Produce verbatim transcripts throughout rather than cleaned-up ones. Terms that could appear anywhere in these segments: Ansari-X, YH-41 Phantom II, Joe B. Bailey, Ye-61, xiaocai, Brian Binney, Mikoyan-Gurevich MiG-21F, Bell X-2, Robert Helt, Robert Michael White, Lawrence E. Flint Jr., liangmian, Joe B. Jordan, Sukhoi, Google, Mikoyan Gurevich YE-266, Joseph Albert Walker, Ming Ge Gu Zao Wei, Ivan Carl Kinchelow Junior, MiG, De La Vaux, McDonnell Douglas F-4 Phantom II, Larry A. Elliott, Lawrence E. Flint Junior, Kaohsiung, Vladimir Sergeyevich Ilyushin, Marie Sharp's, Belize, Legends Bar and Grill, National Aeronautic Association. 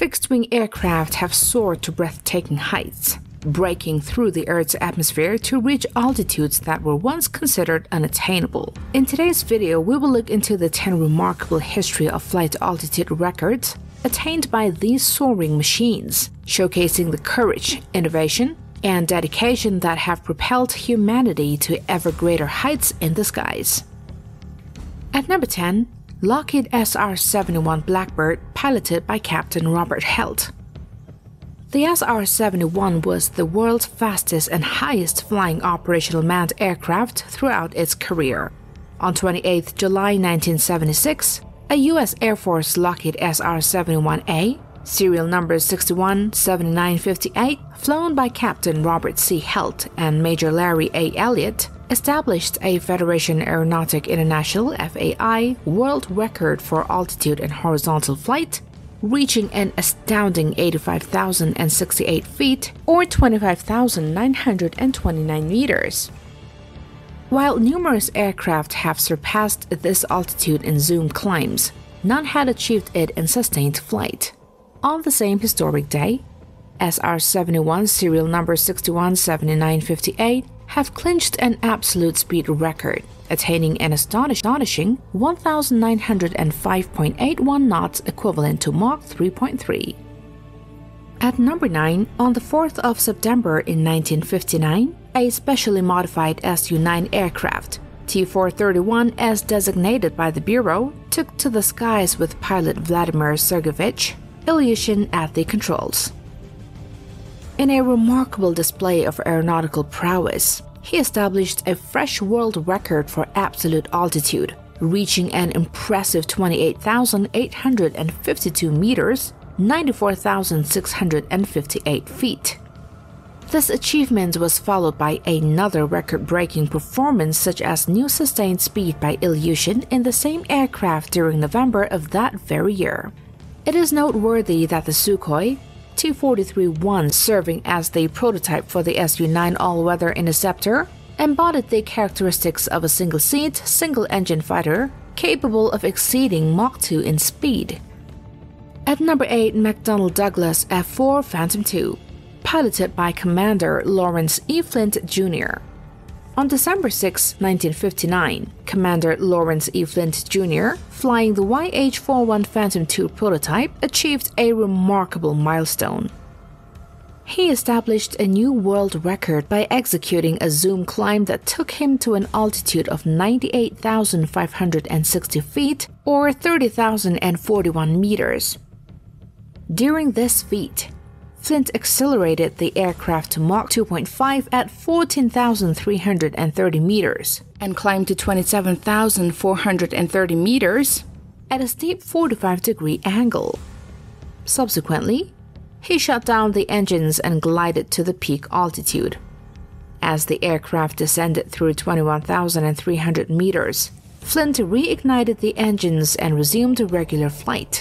fixed-wing aircraft have soared to breathtaking heights, breaking through the Earth's atmosphere to reach altitudes that were once considered unattainable. In today's video, we will look into the ten remarkable history of flight altitude records attained by these soaring machines, showcasing the courage, innovation, and dedication that have propelled humanity to ever greater heights in the skies. At number ten, Lockheed S R seventy-one Blackbird, piloted by Captain Robert Helt. The S R seventy-one was the world's fastest and highest flying operational manned aircraft throughout its career. On the twenty-eighth of July nineteen seventy-six, a U S Air Force Lockheed S R seventy-one A, serial number sixty-one seventy-nine fifty-eight, flown by Captain Robert C. Helt and Major Larry A. Elliott, established a Federation Aeronautique Internationale F A I world record for altitude and horizontal flight, reaching an astounding eighty-five thousand sixty-eight feet or twenty-five thousand nine hundred twenty-nine meters. While numerous aircraft have surpassed this altitude in zoom climbs, none had achieved it in sustained flight. On the same historic day, S R seventy-one serial number sixty-one seventy-nine fifty-eight have clinched an absolute speed record, attaining an astonishing one thousand nine hundred five point eight one knots equivalent to Mach three point three. At number nine, on the fourth of September in nineteen fifty-nine, a specially modified S U nine aircraft, T four thirty-one as designated by the Bureau, took to the skies with pilot Vladimir Sergeyevich Ilyushin at the controls. In a remarkable display of aeronautical prowess, he established a fresh world record for absolute altitude, reaching an impressive twenty-eight thousand eight hundred fifty-two meters, ninety-four thousand six hundred fifty-eight feet. This achievement was followed by another record-breaking performance such as new sustained speed by Ilyushin in the same aircraft during November of that very year. It is noteworthy that the Sukhoi T four thirty-one, serving as the prototype for the S U nine all-weather interceptor, embodied the characteristics of a single-seat, single-engine fighter capable of exceeding Mach two in speed. At number eight, McDonnell Douglas F four Phantom two, piloted by Commander Lawrence E. Flint Junior On December sixth nineteen fifty-nine, Commander Lawrence E. Flint Junior, flying the Y H forty-one Phantom two prototype, achieved a remarkable milestone. He established a new world record by executing a zoom climb that took him to an altitude of ninety-eight thousand five hundred sixty feet or thirty thousand forty-one meters. During this feat, Flint accelerated the aircraft to Mach two point five at fourteen thousand three hundred thirty meters and climbed to twenty-seven thousand four hundred thirty meters at a steep forty-five degree angle. Subsequently, he shut down the engines and glided to the peak altitude. As the aircraft descended through twenty-one thousand three hundred meters, Flint reignited the engines and resumed regular flight.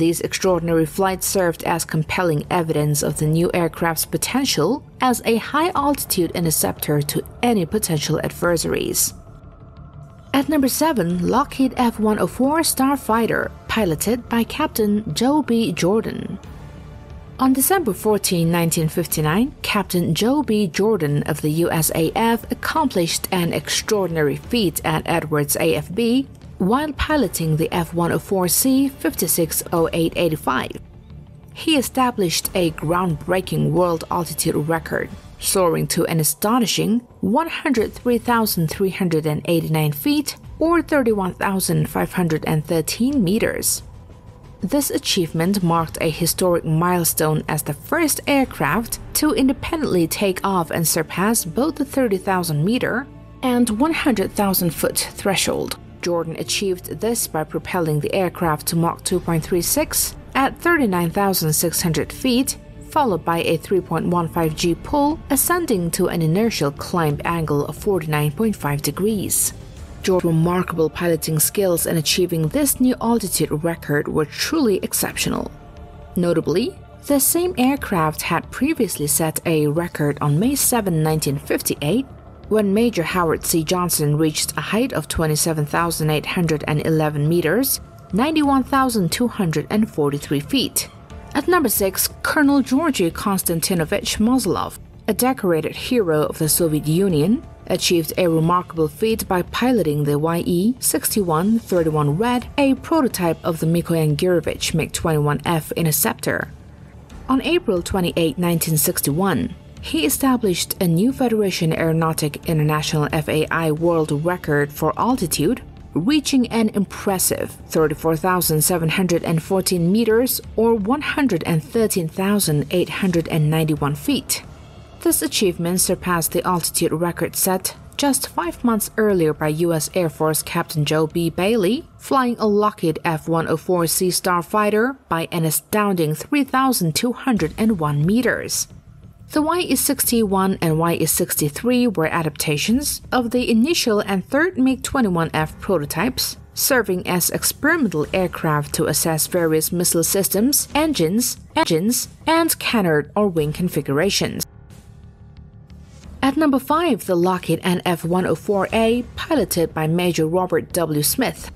These extraordinary flights served as compelling evidence of the new aircraft's potential as a high-altitude interceptor to any potential adversaries. At number seven, Lockheed F one oh four Starfighter, piloted by Captain Joe B. Jordan. On December fourteenth nineteen fifty-nine, Captain Joe B. Jordan of the U S A F accomplished an extraordinary feat at Edwards A F B while piloting the F one oh four C fifty-six oh eight eighty-five. He established a groundbreaking world altitude record, soaring to an astonishing one hundred three thousand three hundred eighty-nine feet or thirty-one thousand five hundred thirteen meters. This achievement marked a historic milestone as the first aircraft to independently take off and surpass both the thirty thousand meter and one hundred thousand foot threshold. Jordan achieved this by propelling the aircraft to Mach two point three six at thirty-nine thousand six hundred feet, followed by a three point one five G pull, ascending to an inertial climb angle of forty-nine point five degrees. Jordan's remarkable piloting skills in achieving this new altitude record were truly exceptional. Notably, the same aircraft had previously set a record on May seventh nineteen fifty-eight, when Major Howard C. Johnson reached a height of twenty-seven thousand eight hundred eleven meters ninety-one thousand two hundred forty-three feet. At number six, Colonel Georgi Konstantinovich Mosulov, a decorated hero of the Soviet Union, achieved a remarkable feat by piloting the Y E sixty-one thirty-one Red, a prototype of the Mikoyan-Gurevich MiG twenty-one F interceptor. On April twenty-eighth nineteen sixty-one, he established a new Federation Aeronautique Internationale F A I world record for altitude, reaching an impressive thirty-four thousand seven hundred fourteen meters or one hundred thirteen thousand eight hundred ninety-one feet. This achievement surpassed the altitude record set just five months earlier by U S Air Force Captain Joe B. Bailey, flying a Lockheed F one oh four C Starfighter by an astounding three thousand two hundred one meters. The Y E sixty-one and Y E sixty-three were adaptations of the initial and third MiG twenty-one F prototypes, serving as experimental aircraft to assess various missile systems, engines, engines, and canard or wing configurations. At number five, the Lockheed N F one oh four A, piloted by Major Robert W. Smith.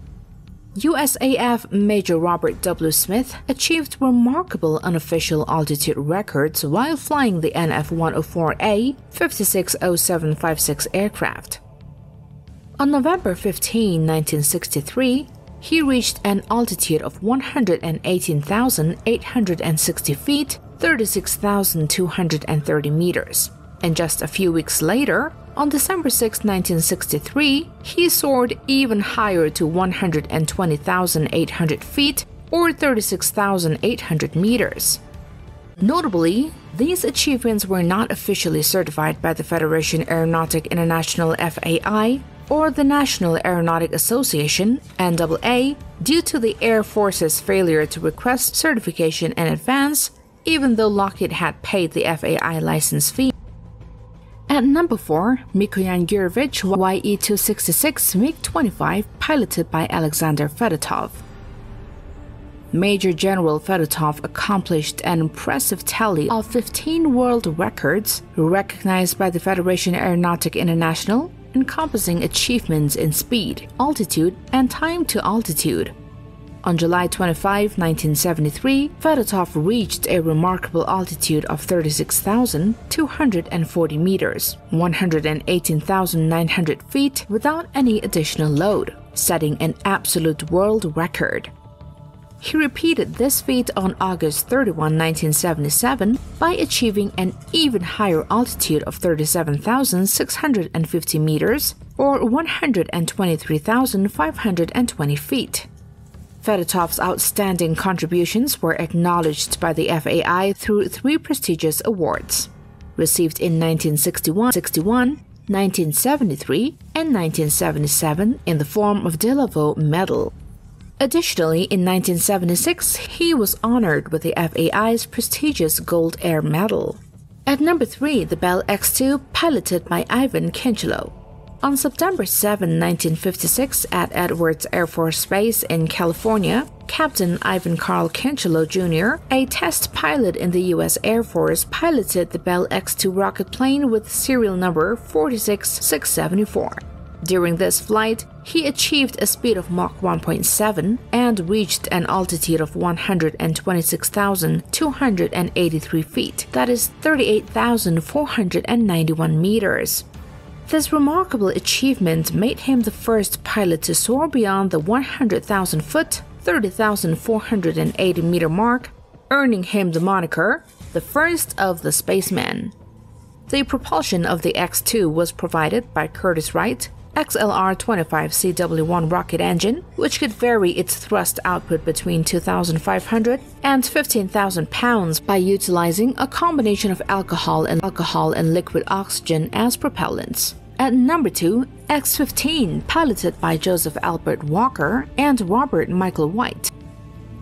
U S A F Major Robert W. Smith achieved remarkable unofficial altitude records while flying the N F one oh four A five six oh seven five six aircraft. On November fifteenth nineteen sixty-three, he reached an altitude of one hundred eighteen thousand eight hundred sixty feet, thirty-six thousand two hundred thirty meters. And just a few weeks later, on December sixth nineteen sixty-three, he soared even higher to one hundred twenty thousand eight hundred feet or thirty-six thousand eight hundred meters. Notably, these achievements were not officially certified by the Federation Aeronautique Internationale F A I or the National Aeronautic Association N A A due to the Air Force's failure to request certification in advance, even though Lockheed had paid the F A I license fee. At number four, Mikoyan Gurevich Y E two sixty-six MiG twenty-five, piloted by Alexander Fedotov. Major General Fedotov accomplished an impressive tally of fifteen world records recognized by the Federation Aeronautique Internationale, encompassing achievements in speed, altitude, and time to altitude. On July twenty-fifth nineteen seventy-three, Fedotov reached a remarkable altitude of thirty-six thousand two hundred forty meters, one hundred eighteen thousand nine hundred feet without any additional load, setting an absolute world record. He repeated this feat on August thirty-first nineteen seventy-seven by achieving an even higher altitude of thirty-seven thousand six hundred fifty meters or one hundred twenty-three thousand five hundred twenty feet. Fedotov's outstanding contributions were acknowledged by the F A I through three prestigious awards, received in nineteen sixty-one, nineteen seventy-three, and nineteen seventy-seven in the form of De La Vaux Medal. Additionally, in nineteen seventy-six, he was honored with the F A I's prestigious Gold Air Medal. At number three, the Bell X two, piloted by Ivan Kinchelow. On September seventh nineteen fifty-six, at Edwards Air Force Base in California, Captain Ivan Carl Kinchelow Junior, a test pilot in the U S Air Force, piloted the Bell X two rocket plane with serial number four six six seven four. During this flight, he achieved a speed of Mach one point seven and reached an altitude of one hundred twenty-six thousand two hundred eighty-three feet, that is thirty-eight thousand four hundred ninety-one meters. This remarkable achievement made him the first pilot to soar beyond the one hundred thousand foot, thirty thousand four hundred eighty meter mark, earning him the moniker, the first of the spacemen. The propulsion of the X two was provided by Curtiss Wright X L R twenty-five C W one rocket engine, which could vary its thrust output between two thousand five hundred and fifteen thousand pounds by utilizing a combination of alcohol and alcohol and liquid oxygen as propellants. At number two, X fifteen, piloted by Joseph Albert Walker and Robert Michael White.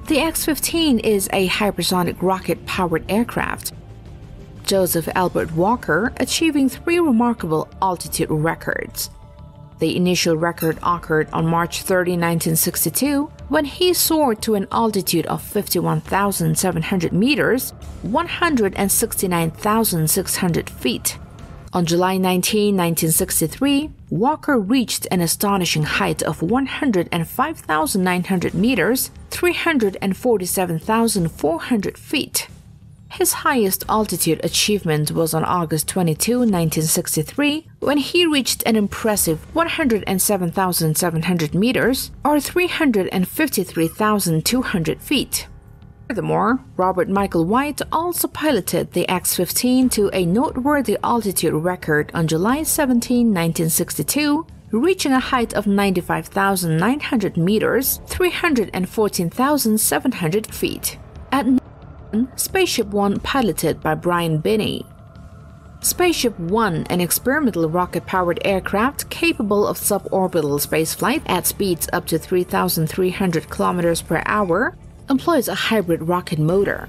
The X fifteen is a hypersonic rocket-powered aircraft. Joseph Albert Walker achieving three remarkable altitude records. The initial record occurred on March thirtieth nineteen sixty-two, when he soared to an altitude of fifty-one thousand seven hundred meters, one hundred sixty-nine thousand six hundred feet. On July nineteenth, nineteen sixty-three, Walker reached an astonishing height of one hundred five thousand nine hundred meters, three hundred forty-seven thousand four hundred feet. His highest altitude achievement was on August twenty-second, nineteen sixty-three, when he reached an impressive one hundred seven thousand seven hundred meters, or three hundred fifty-three thousand two hundred feet. Furthermore, Robert Michael White also piloted the X fifteen to a noteworthy altitude record on July seventeenth, nineteen sixty-two, reaching a height of ninety-five thousand nine hundred meters, three hundred fourteen thousand seven hundred feet. At Spaceship One, piloted by Brian Binney. Spaceship One, an experimental rocket-powered aircraft capable of suborbital spaceflight at speeds up to three thousand three hundred kilometers per hour, employs a hybrid rocket motor.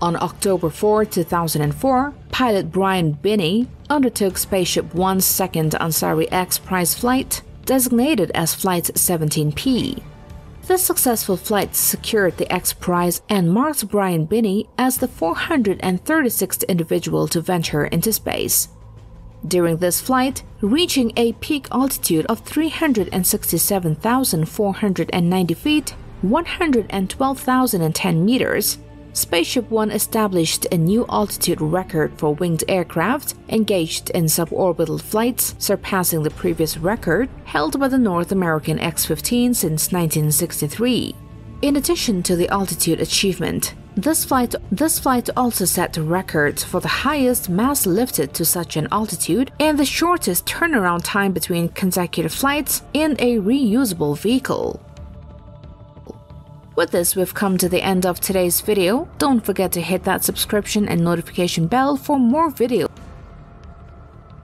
On October fourth, two thousand four, pilot Brian Binney undertook Spaceship One's second Ansari X prize flight, designated as Flight seventeen P. This successful flight secured the X Prize and marks Brian Binney as the four hundred thirty-sixth individual to venture into space. During this flight, reaching a peak altitude of three hundred sixty-seven thousand four hundred ninety feet, one hundred twelve thousand ten meters, Spaceship One established a new altitude record for winged aircraft engaged in suborbital flights, surpassing the previous record held by the North American X fifteen since nineteen sixty-three. In addition to the altitude achievement, this flight, this flight also set records for the highest mass lifted to such an altitude and the shortest turnaround time between consecutive flights in a reusable vehicle. With this, we've come to the end of today's video. Don't forget to hit that subscription and notification bell for more videos.